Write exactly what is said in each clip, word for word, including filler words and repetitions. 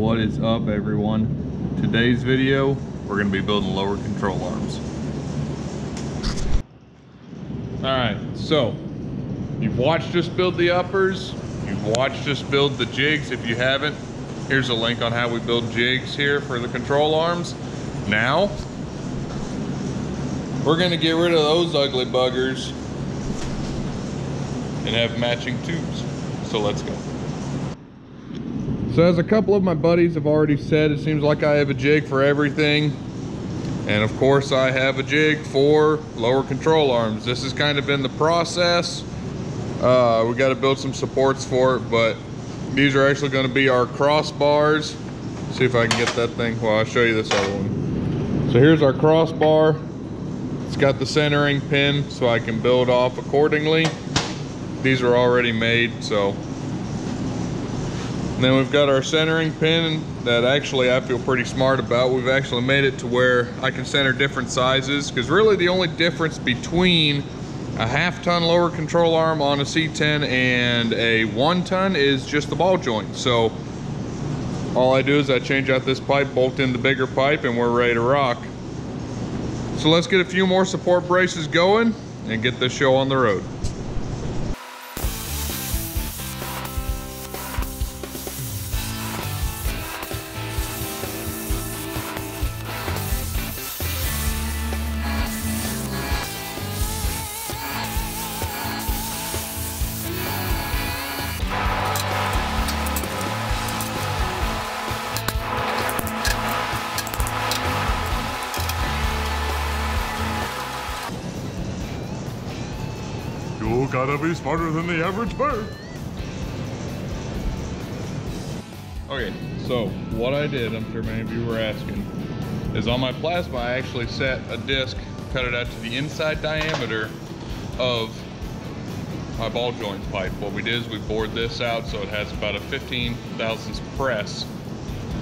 What is up, everyone? Today's video, we're gonna be building lower control arms. All right, so you've watched us build the uppers, you've watched us build the jigs. If you haven't, here's a link on how we build jigs here for the control arms. Now, we're gonna get rid of those ugly buggers and have matching tubes, so let's go. So as a couple of my buddies have already said, it seems like I have a jig for everything. And of course I have a jig for lower control arms. This has kind of been the process. Uh, we gotta build some supports for it, but these are actually gonna be our crossbars. See if I can get that thing while I show you this other one. So here's our crossbar. It's got the centering pin so I can build off accordingly. These are already made, so. And then we've got our centering pin that actually I feel pretty smart about. We've actually made it to where I can center different sizes, because really the only difference between a half ton lower control arm on a C ten and a one ton is just the ball joint. So all I do is I change out this pipe, bolt in the bigger pipe, and we're ready to rock. So let's get a few more support braces going and get this show on the road. You gotta be smarter than the average bird. Okay, so what I did, I'm sure many of you were asking, is on my plasma I actually set a disc, cut it out to the inside diameter of my ball joint pipe. What we did is we bored this out so it has about a fifteen thousandths press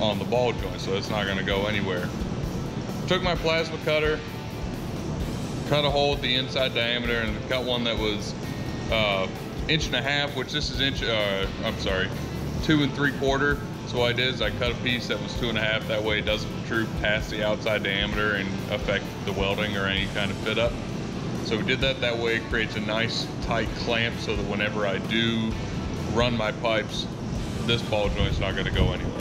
on the ball joint, so it's not gonna go anywhere. Took my plasma cutter, cut a hole at the inside diameter, and cut one that was uh, inch and a half, which this is inch, uh, I'm sorry, two and three quarter. So what I did is I cut a piece that was two and a half, that way it doesn't protrude past the outside diameter and affect the welding or any kind of fit up. So we did that, that way it creates a nice tight clamp so that whenever I do run my pipes, this ball joint's not gonna go anywhere.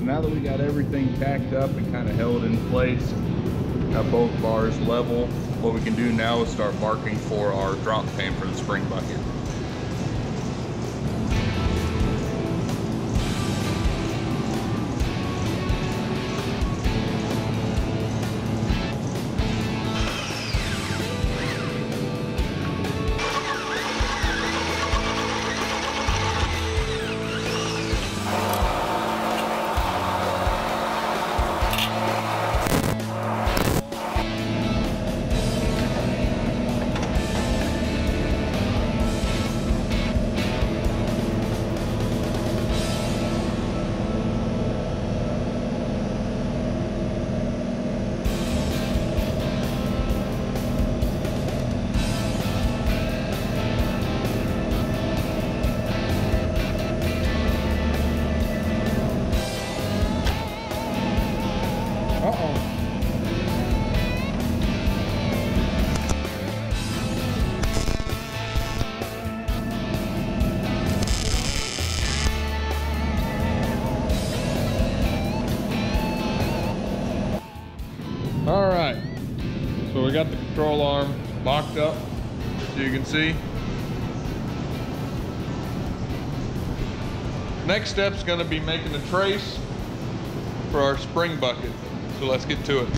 Now that we got everything tacked up and kind of held in place, got both bars level, what we can do now is start marking for our drop pan for the spring bucket. control arm locked up, so you can see. Next step is going to be making a trace for our spring bucket. So let's get to it.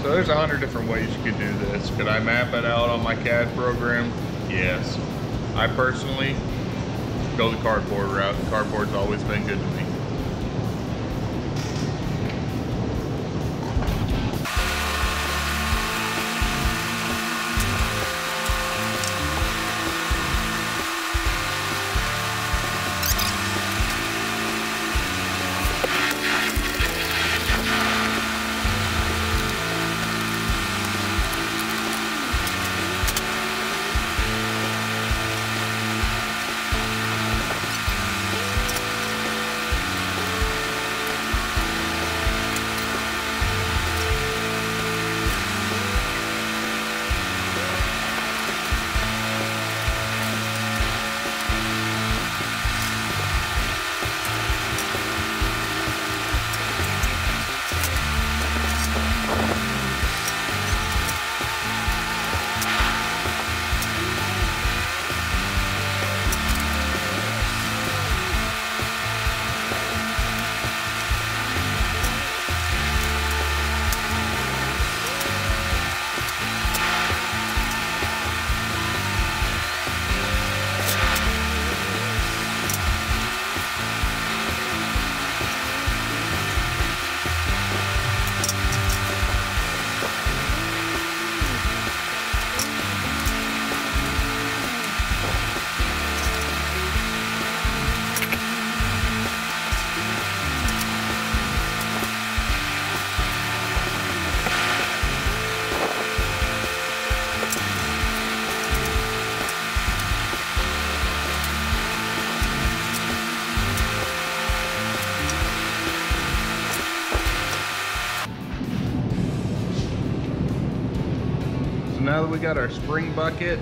So there's a hundred different ways you could do this. Could I map it out on my C A D program? Yes. I personally go the cardboard route. Cardboard's always been good to me. Now that we got our spring bucket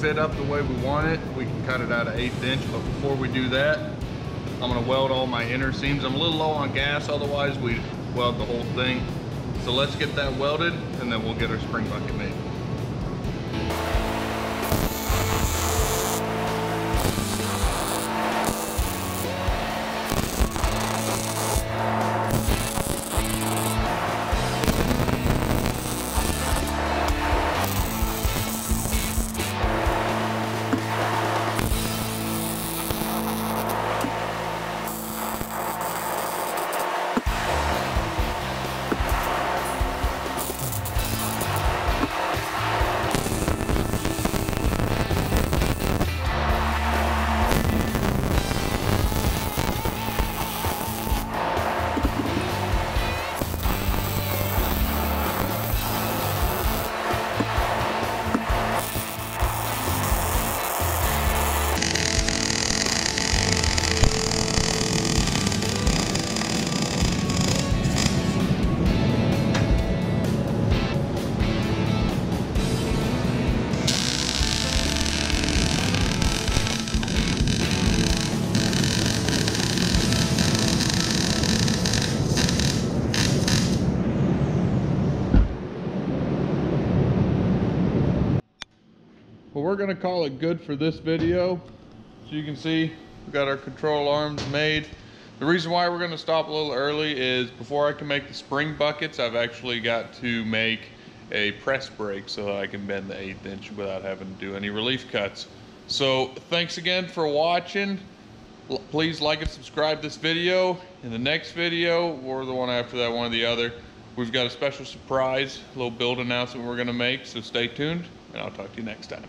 fit up the way we want it, we can cut it out an eighth inch. But before we do that, I'm gonna weld all my inner seams. I'm a little low on gas, otherwise we'd weld the whole thing. So let's get that welded and then we'll get our spring bucket made. We're gonna call it good for this video. So you can see we got our control arms made. The reason why we're gonna stop a little early is before I can make the spring buckets, I've actually got to make a press break so that I can bend the eighth inch without having to do any relief cuts. So thanks again for watching. L- please like and subscribe this video. In the next video or the one after that, one or the other, we've got a special surprise, a little build announcement we're gonna make. So stay tuned and I'll talk to you next time.